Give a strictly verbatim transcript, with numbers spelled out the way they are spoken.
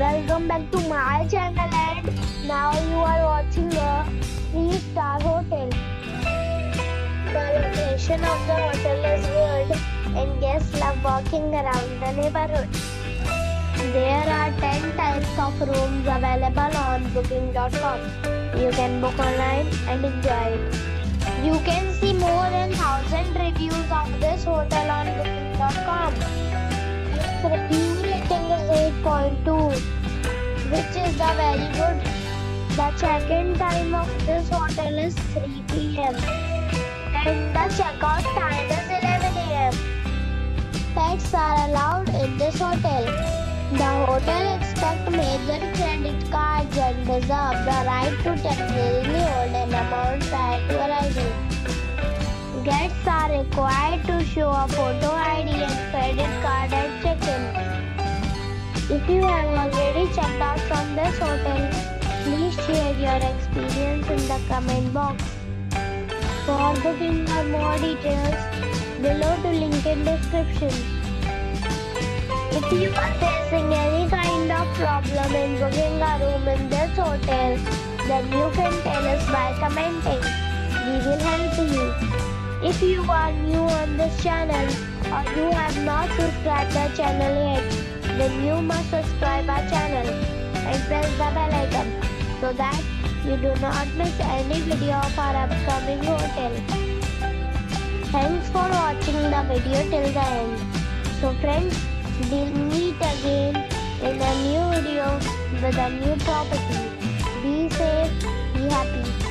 Welcome back to my channel, and now you are watching the Three Star Hotel. The location of the hotel is good and guests love walking around the neighborhood. There are ten types of rooms available on booking dot com. You can book online and enjoy it. You can see more than one thousand reviews of this hotel on booking dot com. Its review rating is eight point two, which is the very good. The check-in time of this hotel is three p m and the check-out time is eleven a m Pets are allowed in this hotel. The hotel accepts major credit cards and reserves the right to temporarily hold an amount prior to arrival. Guests are required to show a photo I D and credit card at check-in. If you have already checked out from this hotel, please share your experience in the comment box. For booking or more details, below the link in description. If you are facing any kind of problem in booking a room in this hotel, then you can tell us by commenting. We will help you. If you are new on this channel or you have not subscribed our channel yet, then you must subscribe our channel and press the bell icon so that you do not miss any video of our upcoming hotel. Thanks for watching the video till the end. So friends, we'll meet again in a new video with a new property. Be safe, be happy.